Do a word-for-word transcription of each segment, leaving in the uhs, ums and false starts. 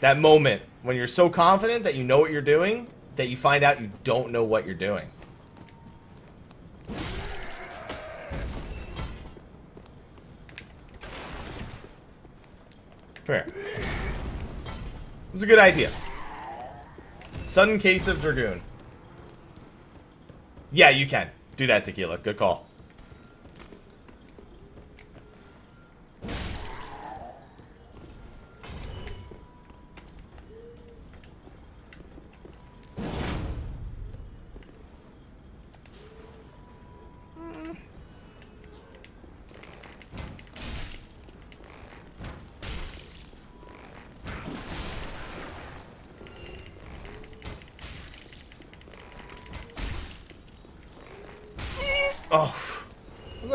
That moment when you're so confident that you know what you're doing that you find out you don't know what you're doing. Come here. It was a good idea. Sudden case of Dragoon. Yeah, you can. Do that, Tequila. Good call.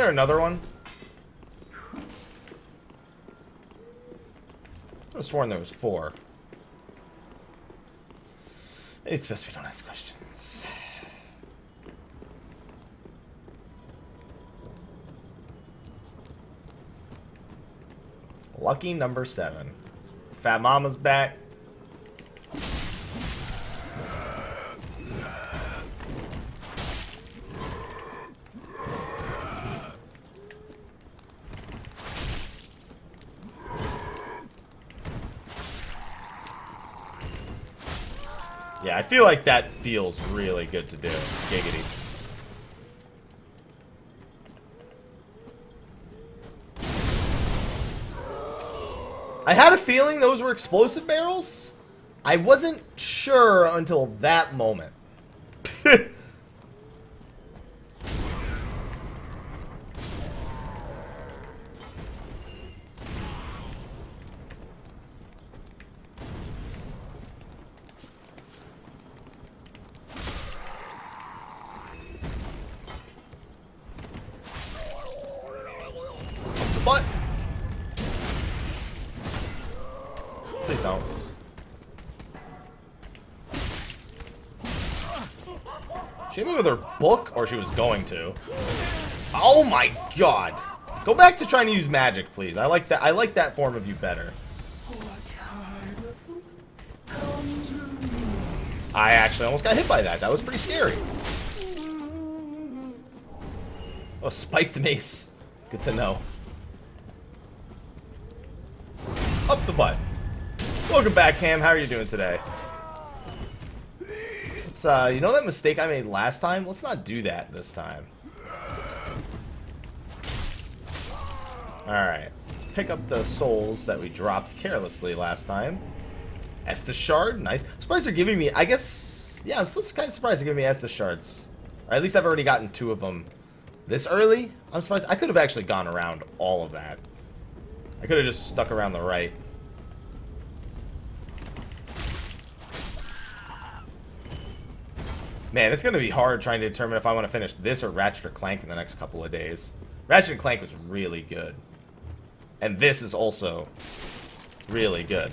Another one? I could have sworn there was four. It's best we don't ask questions. Lucky number seven. Fat Mama's back. I feel like that feels really good to do. Giggity. I had a feeling those were explosive barrels. I wasn't sure until that moment. Book, or she was going to. Oh my god. Go back to trying to use magic, please. I like that I like that form of you better. I actually almost got hit by that. That was pretty scary. Oh, spiked mace. Good to know. Up the butt. Welcome back, Cam. How are you doing today? Uh, you know that mistake I made last time? Let's not do that this time. Alright. Let's pick up the souls that we dropped carelessly last time. Estus Shard. Nice. I'm surprised they're giving me... I guess... Yeah, I'm still kind of surprised they're giving me Estus Shards. Or at least I've already gotten two of them this early. I'm surprised. I could have actually gone around all of that. I could have just stuck around the right. Man, it's going to be hard trying to determine if I want to finish this or Ratchet or Clank in the next couple of days. Ratchet and Clank was really good. And this is also really good.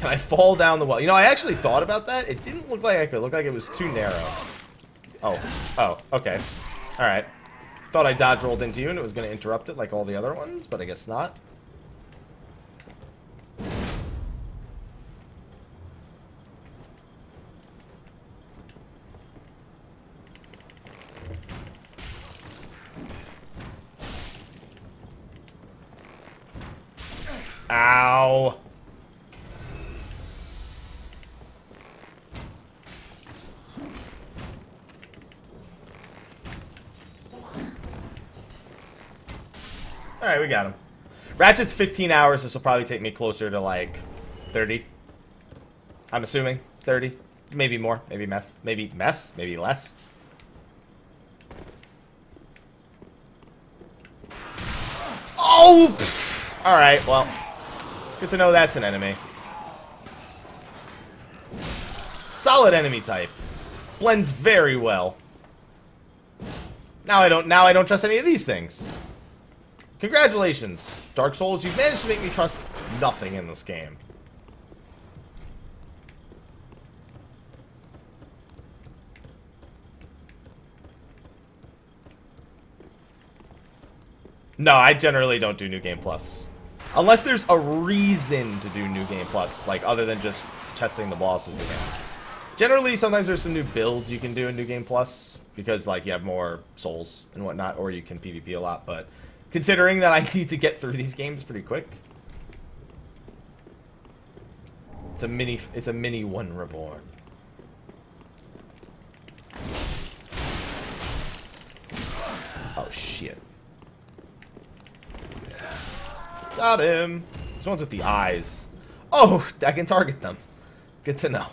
Can I fall down the well? You know, I actually thought about that. It didn't look like I could. It looked like it was too narrow. Oh. Oh, okay. Alright. Thought I dodge rolled into you and it was going to interrupt it like all the other ones, but I guess not. Ow. Alright, we got him. Ratchet's fifteen hours, this will probably take me closer to like thirty. I'm assuming thirty. Maybe more, maybe mess, maybe mess, maybe less. Oh! Alright, well. Good to know that's an enemy. Solid enemy type. Blends very well. Now I don't now I don't trust any of these things. Congratulations, Dark Souls, you've managed to make me trust nothing in this game. No, I generally don't do New Game Plus. Unless there's a reason to do New Game Plus, like other than just testing the bosses again. Generally, sometimes there's some new builds you can do in New Game Plus, because like you have more souls and whatnot, or you can PvP a lot, but considering that I need to get through these games pretty quick. It's a mini, it's a mini one reborn. Oh shit. Got him. These ones with the eyes. Oh, I can target them. Good to know.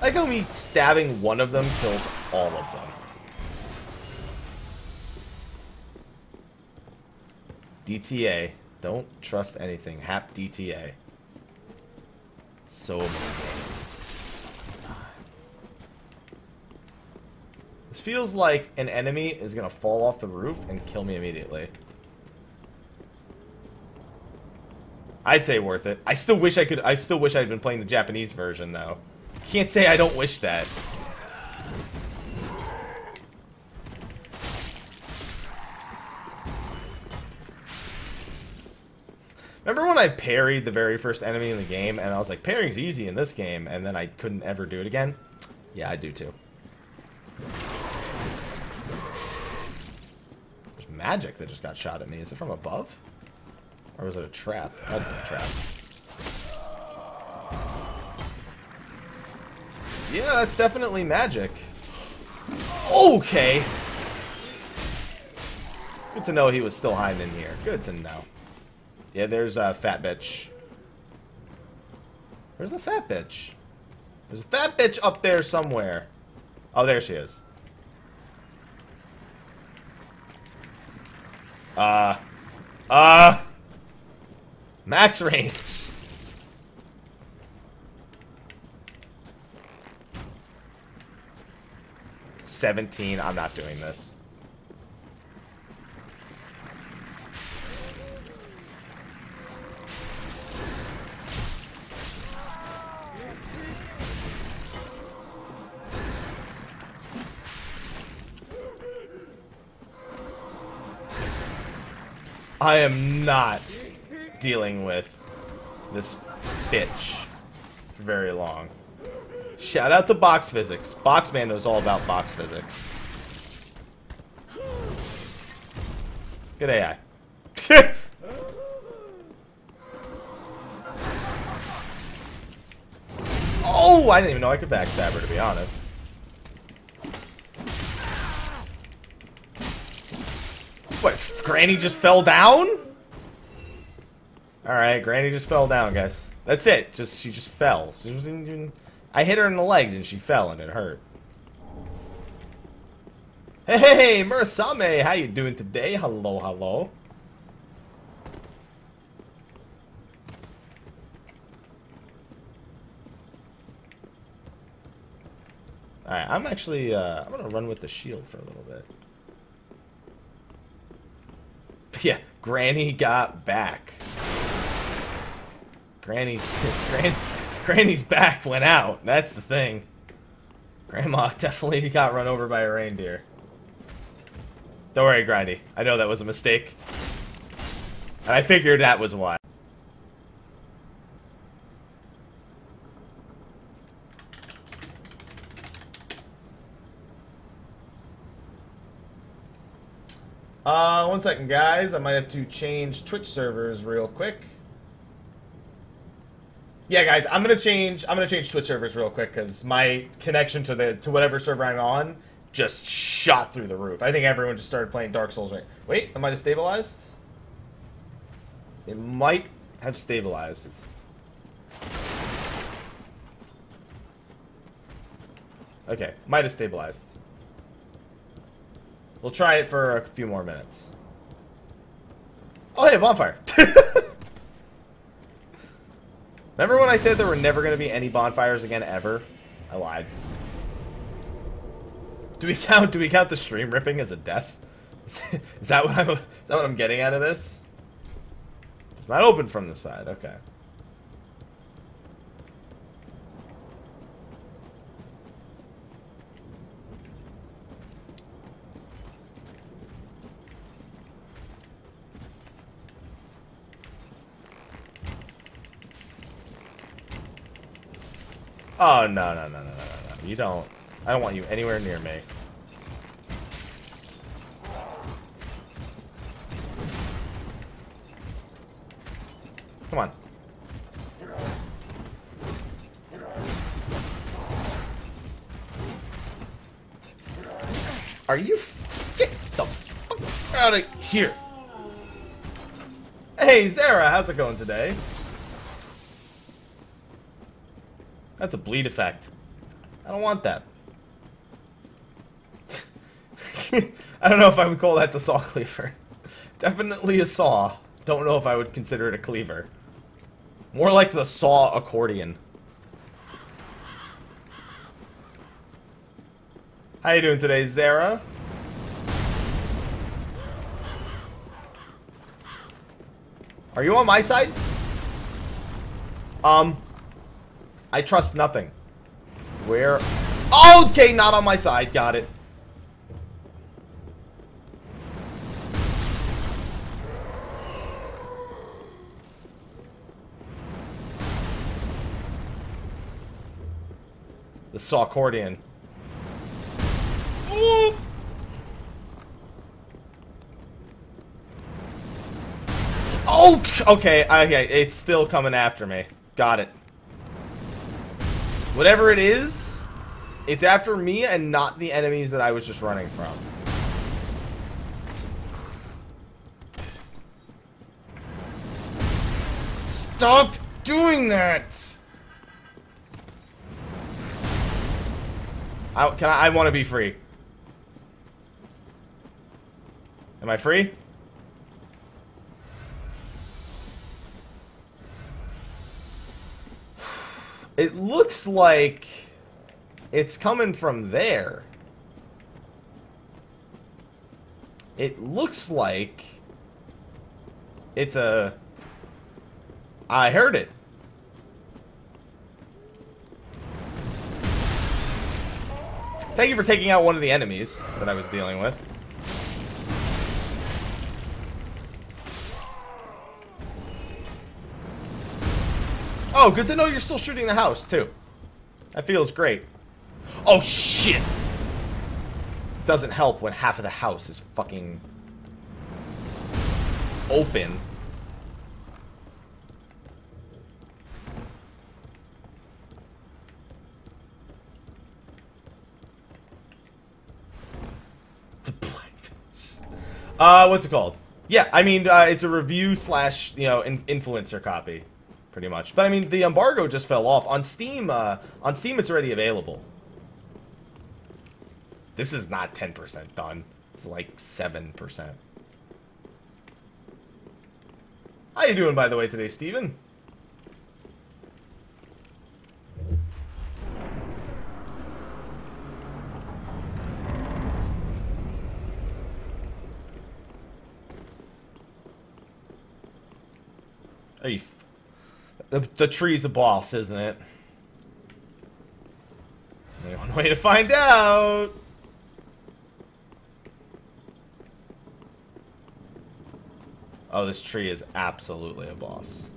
I go me stabbing one of them kills all of them. D T A. Don't trust anything. Hap D T A. So many games. This feels like an enemy is gonna fall off the roof and kill me immediately. I'd say worth it. I still wish I could. I still wish I'd been playing the Japanese version though. Can't say I don't wish that. Remember when I parried the very first enemy in the game and I was like, parrying's easy in this game, and then I couldn't ever do it again? Yeah, I do too. There's magic that just got shot at me. Is it from above? Or was it a trap? That was a trap. Yeah, that's definitely magic. Okay. Good to know he was still hiding in here. Good to know. Yeah, there's a fat bitch. Where's the fat bitch? There's a fat bitch up there somewhere. Oh, there she is. Uh. Uh. Max range. seventeen. I'm not doing this. I am not dealing with this bitch for very long. Shout out to Box Physics. Boxman knows all about Box Physics. Good A I. Oh, I didn't even know I could backstab her, to be honest. What, Granny just fell down? Alright, Granny just fell down, guys. That's it. Just she just fell. She wasn't even... I hit her in the legs and she fell and it hurt. Hey, Murasame, how you doing today? Hello, hello. Alright, I'm actually uh I'm gonna run with the shield for a little bit. Yeah, Granny got back. Granny Granny Granny's back went out. That's the thing. Grandma definitely got run over by a reindeer. Don't worry, Granny. I know that was a mistake. And I figured that was why. Uh, one second, guys. I might have to change Twitch servers real quick. Yeah, guys, I'm gonna change. I'm gonna change Twitch servers real quick because my connection to the to whatever server I'm on just shot through the roof. I think everyone just started playing Dark Souls. Right? Wait, am I destabilized? It might have stabilized. Okay, might have stabilized. We'll try it for a few more minutes. Oh, hey, bonfire. Remember when I said there were never going to be any bonfires again ever? I lied. Do we count? Do we count the stream ripping as a death? Is that what I'm? Is that what I'm getting out of this? It's not open from the side. Okay. Oh, no, no, no, no, no, no. You don't. I don't want you anywhere near me. Come on. Are you... Get the fuck out of here. Hey, Zara, how's it going today? That's a bleed effect. I don't want that. I don't know if I would call that the saw cleaver. Definitely a saw. Don't know if I would consider it a cleaver. More like the saw accordion. How you doing today, Zara? Are you on my side? Um... I trust nothing. Where? Oh, okay, not on my side. Got it. The saw cordian. Ooh. Oh, okay, okay, it's still coming after me. Got it. Whatever it is, it's after me and not the enemies that I was just running from. Stop doing that! I, can I, I want to be free. Am I free? It looks like it's coming from there. It looks like it's a... I heard it. Thank you for taking out one of the enemies that I was dealing with. Oh, good to know you're still shooting the house, too. That feels great. Oh, shit! It doesn't help when half of the house is fucking... open. The Blackfish. Uh, what's it called? Yeah, I mean, uh, it's a review slash, you know, in influencer copy. Pretty much, but I mean the embargo just fell off on Steam. Uh, on Steam, it's already available. This is not ten percent done. It's like seven percent. How you doing, by the way, today, Steven? Are you? The, the tree's a boss, isn't it? Only one way to find out. Oh, this tree is absolutely a boss.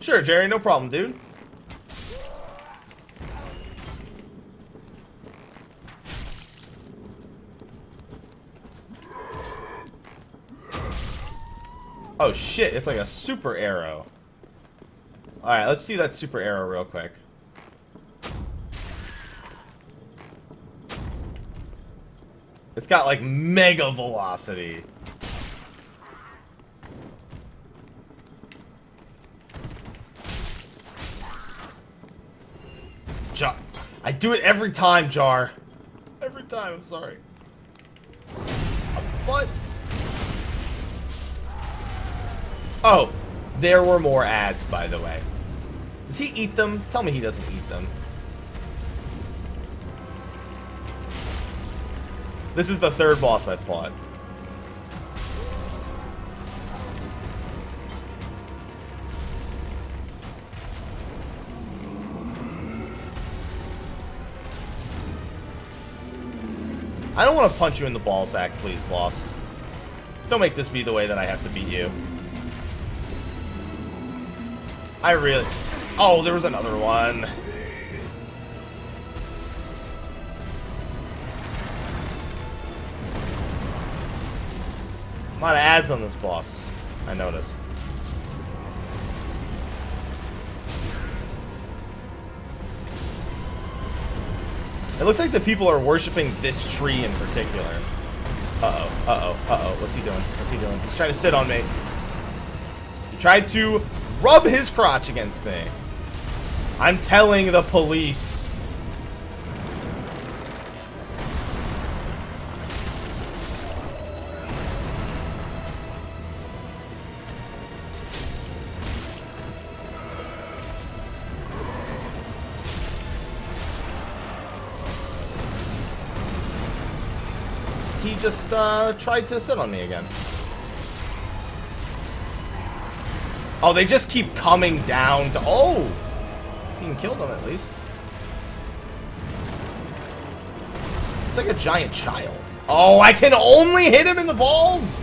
Sure, Jerry, no problem, dude. Oh shit, it's like a super arrow. Alright, let's do that super arrow real quick. It's got like mega velocity. I do it every time, Jar. Every time, I'm sorry. What? Oh, there were more ads, by the way. Does he eat them? Tell me he doesn't eat them. This is the third boss I fought. I don't want to punch you in the ballsack, please, boss. Don't make this be the way that I have to beat you. I really... Oh, there was another one. A lot of ads on this boss, I noticed. It looks like the people are worshiping this tree in particular. Uh-oh, uh-oh, uh-oh. What's he doing? What's he doing? He's trying to sit on me. He tried to rub his crotch against me. I'm telling the police. He just uh, tried to sit on me again. Oh, they just keep coming down to... Oh! You can kill them, at least. It's like a giant child. Oh, I can only hit him in the balls?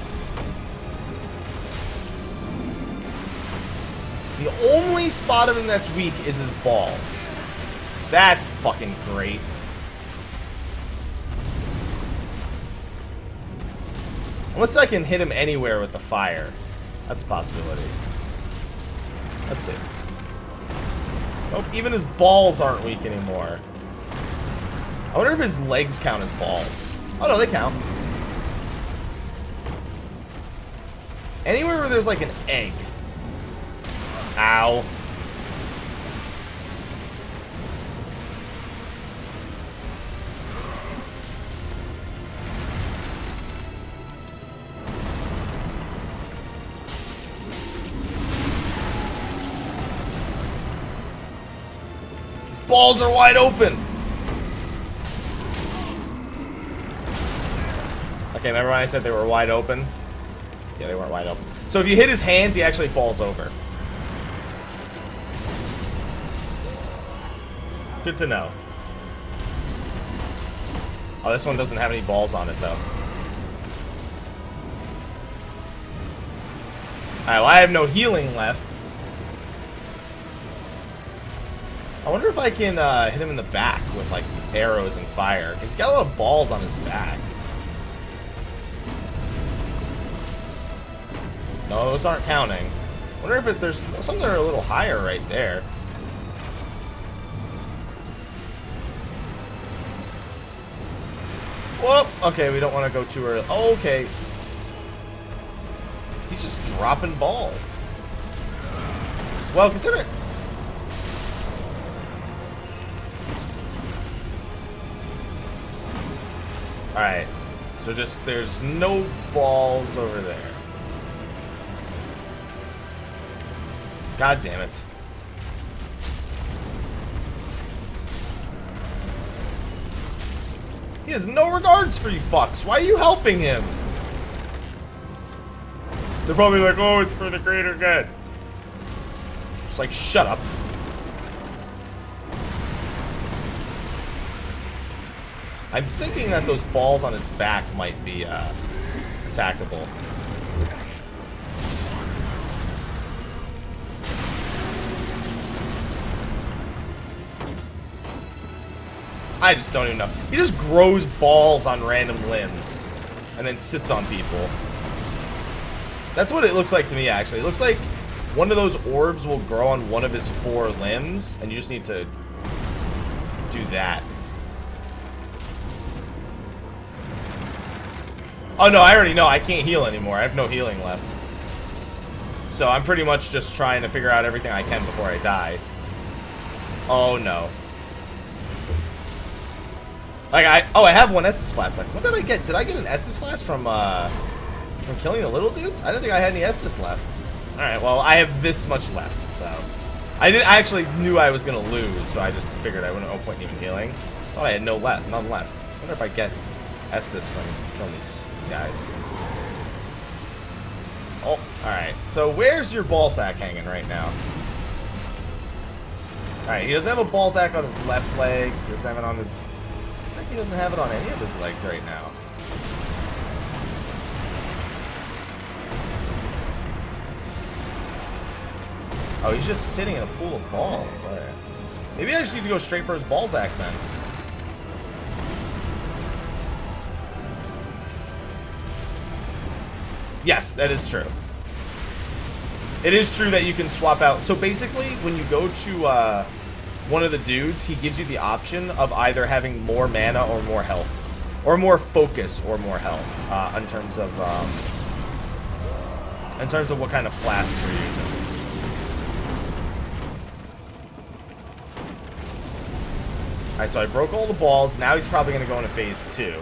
The only spot of him that's weak is his balls. That's fucking great. Unless I can hit him anywhere with the fire. That's a possibility. Let's see. Nope, even his balls aren't weak anymore. I wonder if his legs count as balls. Oh no, they count. Anywhere where there's like an egg. Ow. Balls are wide open. Okay, remember when I said they were wide open? Yeah, they weren't wide open. So if you hit his hands, he actually falls over. Good to know. Oh, this one doesn't have any balls on it, though. Alright, well, I have no healing left. I wonder if I can uh, hit him in the back with, like, arrows and fire. Because he's got a lot of balls on his back. No, those aren't counting. I wonder if it, there's some that are a little higher right there. Whoop! Okay, we don't want to go too early. Oh, okay. He's just dropping balls. Well, consider it. Alright, so just, there's no balls over there. God damn it. He has no regards for you fucks. Why are you helping him? They're probably like, oh, it's for the greater good. Just like, shut up. I'm thinking that those balls on his back might be uh, attackable. I just don't even know. He just grows balls on random limbs and then sits on people. That's what it looks like to me, actually. It looks like one of those orbs will grow on one of his four limbs, and you just need to do that. Oh no, I already know. I can't heal anymore. I have no healing left. So I'm pretty much just trying to figure out everything I can before I die. Oh no. Like I oh I have one Estus Flask left. What did I get? Did I get an Estus Flask from uh from killing the little dudes? I didn't think I had any Estus left. Alright, well I have this much left, so I did I actually knew I was gonna lose, so I just figured I wouldn't no point in even healing. Oh, I had no left none left. I wonder if I get Estus from killing these guys. Oh, alright. So where's your ball sack hanging right now? Alright, he doesn't have a ball sack on his left leg. He doesn't have it on his Looks like he doesn't have it on any of his legs right now. Oh, he's just sitting in a pool of balls. All right. Maybe I just need to go straight for his Balzac then. Yes, that is true. It is true that you can swap out. So basically, when you go to uh, one of the dudes, he gives you the option of either having more mana or more health. Or more focus or more health uh, in terms of um, in terms of what kind of flasks you're using. Alright, so I broke all the balls. Now he's probably going to go into phase two.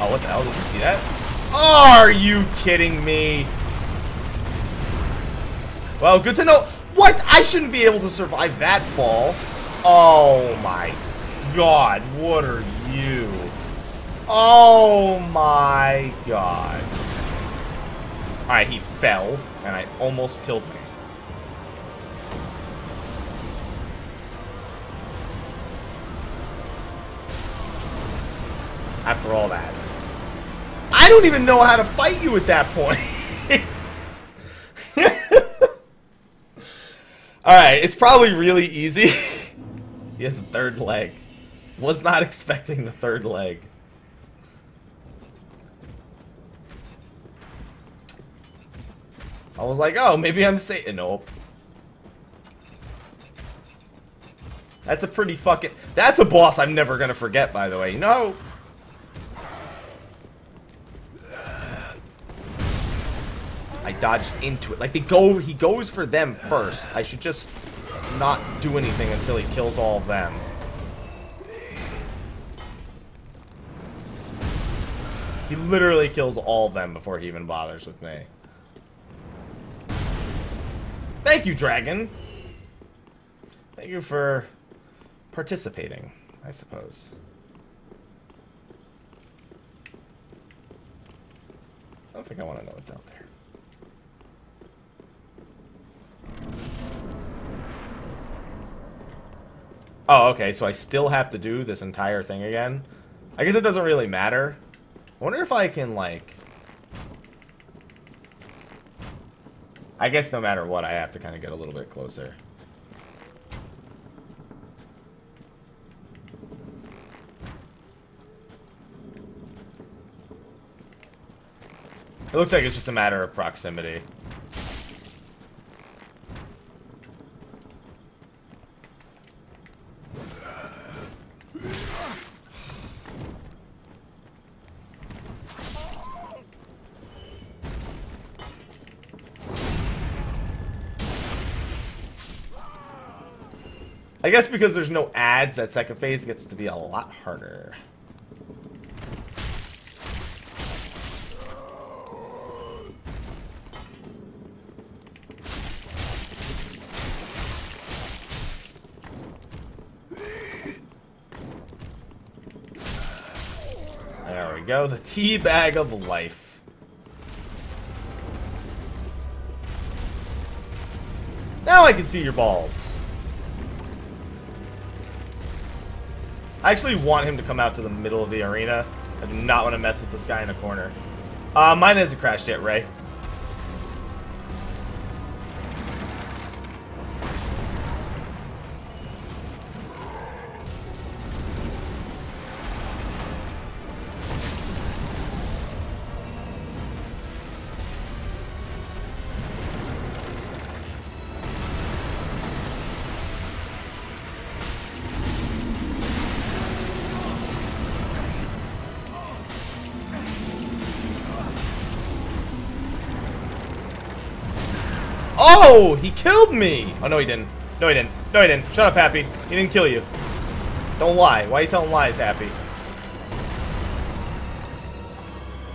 Oh, what the hell? Did you see that? Are you kidding me? Well, good to know. What? I shouldn't be able to survive that fall. Oh, my God. What are you? Oh, my God. Alright, he fell, and I almost killed him. After all that, I don't even know how to fight you at that point. Alright, it's probably really easy. He has a third leg. Was not expecting the third leg. I was like, oh, maybe I'm Satan. Nope. That's a pretty fucking... That's a boss I'm never gonna forget, by the way. You know... I dodged into it. Like, they go, he goes for them first. I should just not do anything until he kills all of them. He literally kills all of them before he even bothers with me. Thank you, Dragon. Thank you for participating, I suppose. I don't think I want to know what's out there. Oh, okay, so I still have to do this entire thing again. I guess it doesn't really matter. I wonder if I can, like... I guess no matter what, I have to kind of get a little bit closer. It looks like it's just a matter of proximity. I guess because there's no ads, that second phase gets to be a lot harder. There we go, the tea bag of life. Now I can see your balls. I actually want him to come out to the middle of the arena. I do not want to mess with this guy in the corner. Uh, mine hasn't crashed yet, Ray. Oh, he killed me! Oh, no, he didn't. No, he didn't. No, he didn't. Shut up, Happy. He didn't kill you. Don't lie. Why are you telling lies, Happy?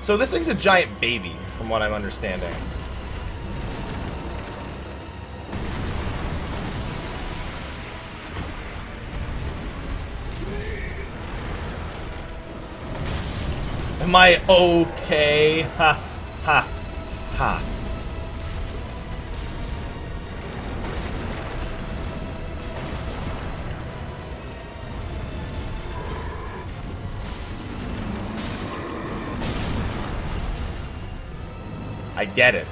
So this thing's a giant baby, from what I'm understanding. Am I okay? Ha, ha, ha. I get it.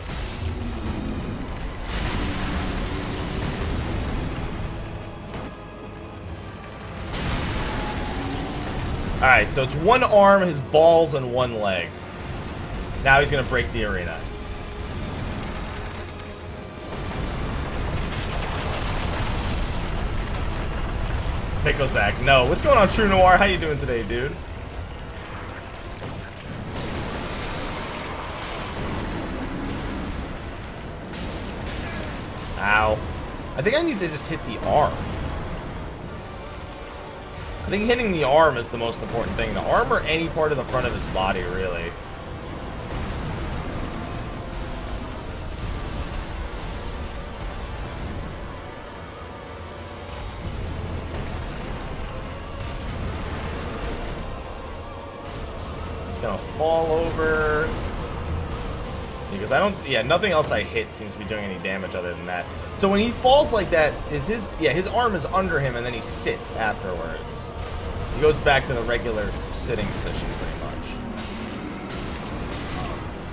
Alright, so it's one arm, his balls, and one leg. Now he's going to break the arena. Picklesack, no. What's going on, True Noir? How you doing today, dude? Ow. I think I need to just hit the arm. I think hitting the arm is the most important thing. The arm or any part of the front of his body, really. It's gonna fall over. Because I don't, yeah, nothing else I hit seems to be doing any damage other than that. So when he falls like that, is his, yeah, his arm is under him and then he sits afterwards. He goes back to the regular sitting position, pretty much.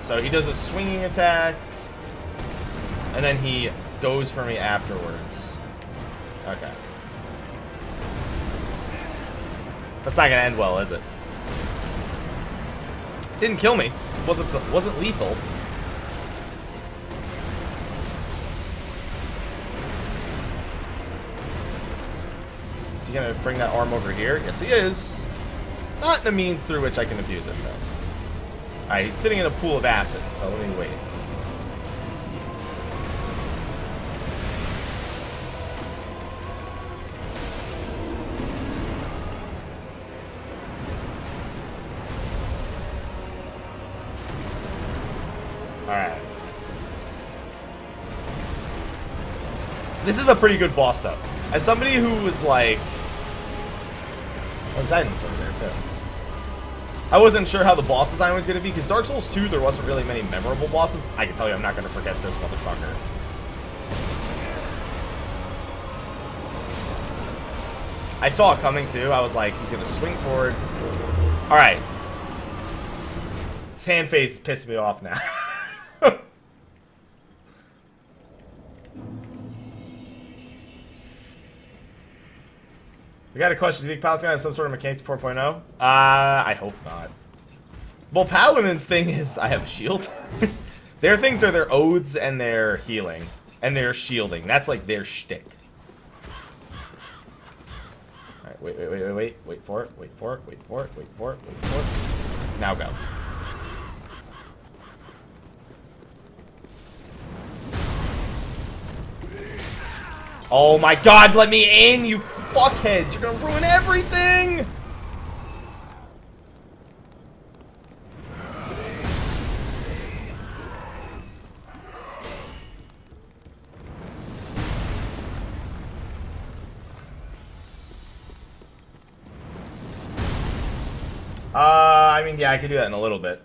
So he does a swinging attack, and then he goes for me afterwards. Okay. That's not gonna end well, is it? Didn't kill me. Wasn't wasn't lethal. Is he gonna bring that arm over here? Yes, he is. Not in a means through which I can abuse him, though. Alright, he's sitting in a pool of acid, so let me wait. Alright. This is a pretty good boss, though. As somebody who was like... Oh, there's items over there, too. I wasn't sure how the boss design was going to be, because Dark Souls two, there wasn't really many memorable bosses. I can tell you I'm not going to forget this motherfucker. I saw it coming, too. I was like, he's going to swing forward. Alright. His hand face is pissing me off now. We got a question. Do you think Paladin's going to have some sort of mechanics four point oh? Uh, I hope not. Well, Paladin's thing is I have a shield. Their things are their oaths and their healing. And their shielding. That's like their shtick. Alright, wait, wait, wait, wait, wait. Wait for it, wait for it, wait for it, wait for it, wait for it. Now go. Oh my god, let me in, you fuckheads! You're gonna ruin everything! Uh, I mean, yeah, I could do that in a little bit.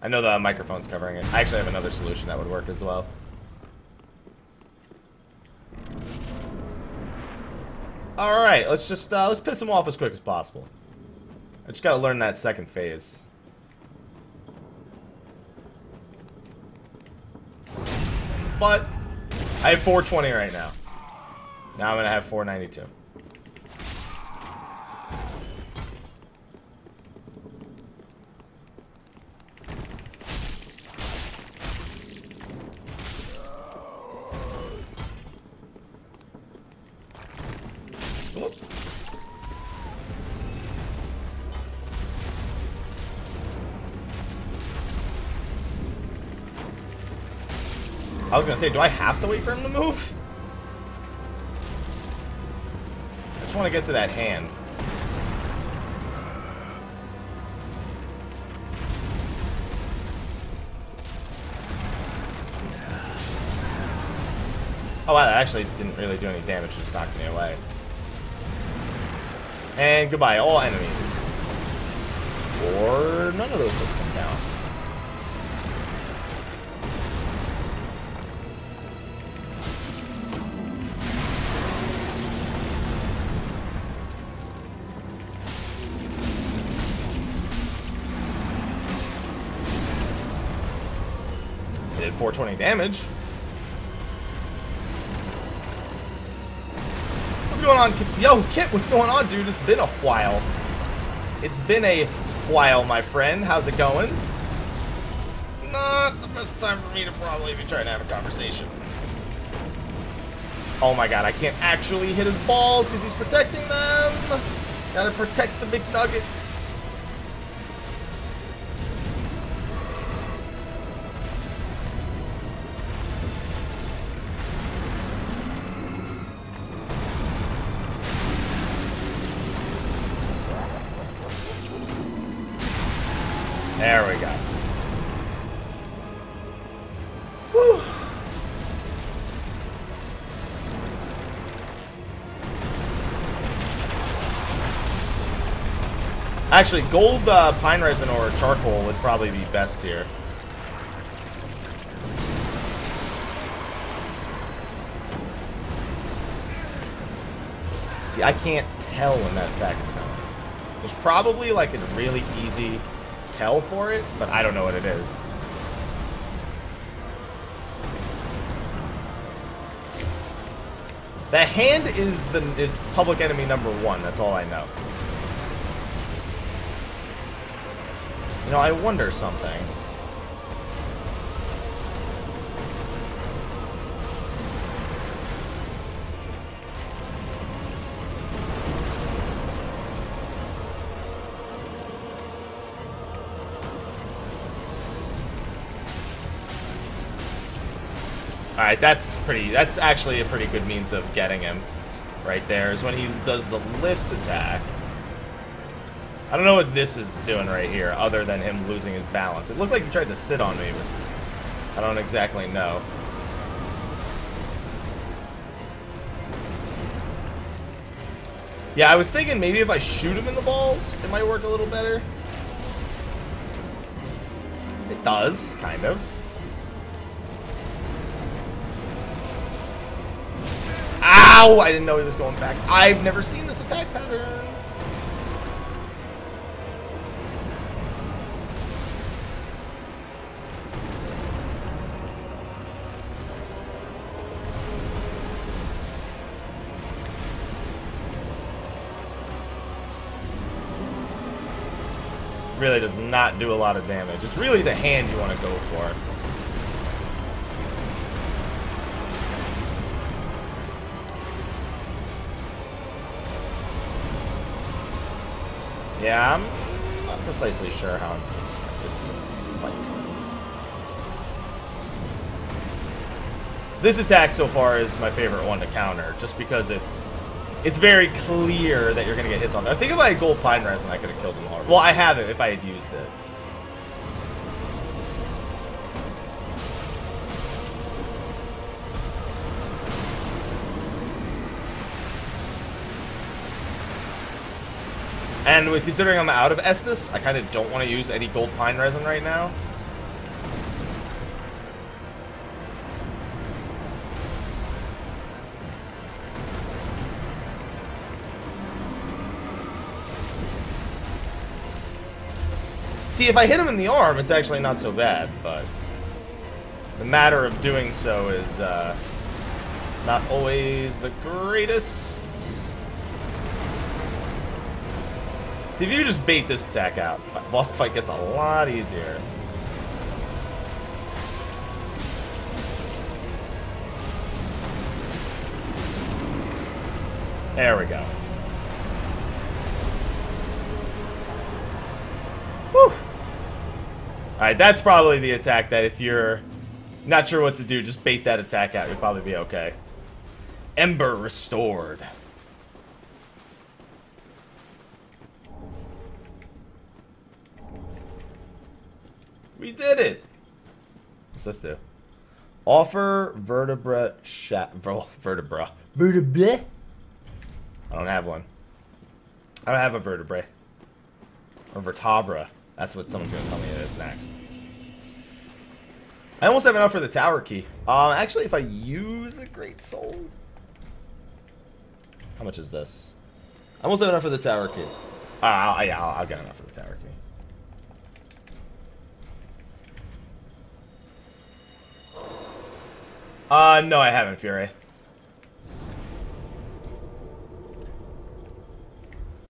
I know the microphone's covering it. I actually have another solution that would work as well. All right, let's just uh, let's piss him off as quick as possible. I just gotta learn that second phase. But I have four twenty right now. Now I'm gonna have four ninety-two. I was gonna say, do I have to wait for him to move? I just want to get to that hand. Oh wow, that actually didn't really do any damage, it just knocked me away. And goodbye, all enemies. Or none of those six come down. four twenty damage. What's going on, Kit? Yo, Kit, what's going on, dude? It's been a while. It's been a while, my friend. How's it going? Not the best time for me to probably be trying to have a conversation. Oh my god, I can't actually hit his balls because he's protecting them. Gotta protect the McNuggets. There we go. Whew. Actually, gold uh, pine resin or charcoal would probably be best here. See, I can't tell when that attack is coming. There's probably like a really easy tell for it, but I don't know what it is. The hand is the is public enemy number one. That's all I know. You know, I wonder something. Alright, that's pretty, that's actually a pretty good means of getting him right there, is when he does the lift attack. I don't know what this is doing right here, other than him losing his balance. It looked like he tried to sit on me, but I don't exactly know. Yeah, I was thinking maybe if I shoot him in the balls, it might work a little better. It does, kind of. Ow! I didn't know he was going back. I've never seen this attack pattern. Really does not do a lot of damage. It's really the hand you want to go for. Yeah, I'm not precisely sure how I'm expected to fight. This attack so far is my favorite one to counter, just because it's it's very clear that you're going to get hits on it. I think if I had gold pine resin, I could have killed them all. Well, I haven't if I had used it. And with, considering I'm out of Estus, I kind of don't want to use any gold pine resin right now. See, if I hit him in the arm, it's actually not so bad, but the matter of doing so is uh, not always the greatest. See, if you just bait this attack out, the boss fight gets a lot easier. There we go. Whew. Alright, that's probably the attack that if you're not sure what to do, just bait that attack out. You'll probably be okay. Ember restored. We did it! What's this do? Offer vertebra shat vertebra. Vertebra? I don't have one. I don't have a vertebrae. Or vertebra. That's what someone's gonna tell me it is next. I almost have enough for the tower key. Um actually, if I use a great soul. How much is this? I almost have enough for the tower key. Uh, yeah, I'll, I'll get enough for the tower key. Uh, no, I haven't, Fury.